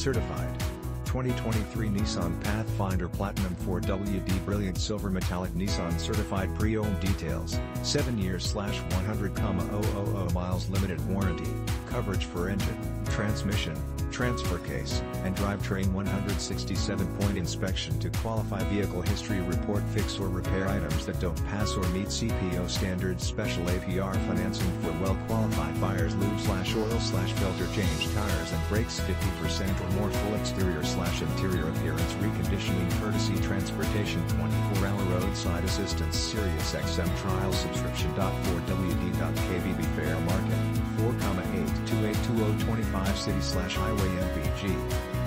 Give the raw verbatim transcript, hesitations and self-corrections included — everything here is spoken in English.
Certified. twenty twenty-three Nissan Pathfinder Platinum four W D Brilliant Silver Metallic Nissan Certified Pre-Owned details, seven years slash one hundred thousand miles limited warranty, coverage for engine, transmission, transfer case, and drivetrain one hundred sixty-seven point inspection to qualify vehicle history report fix or repair items that don't pass or meet C P O standards special A P R financing for well-qualified buyers lube slash oil slash filter change tires and brakes fifty percent or more full exterior slash interior appearance reconditioning courtesy transportation twenty-four hour roadside assistance SiriusXM trial subscription. four W D K B B fair market four eight two eight two zero two five city slash highway M P G.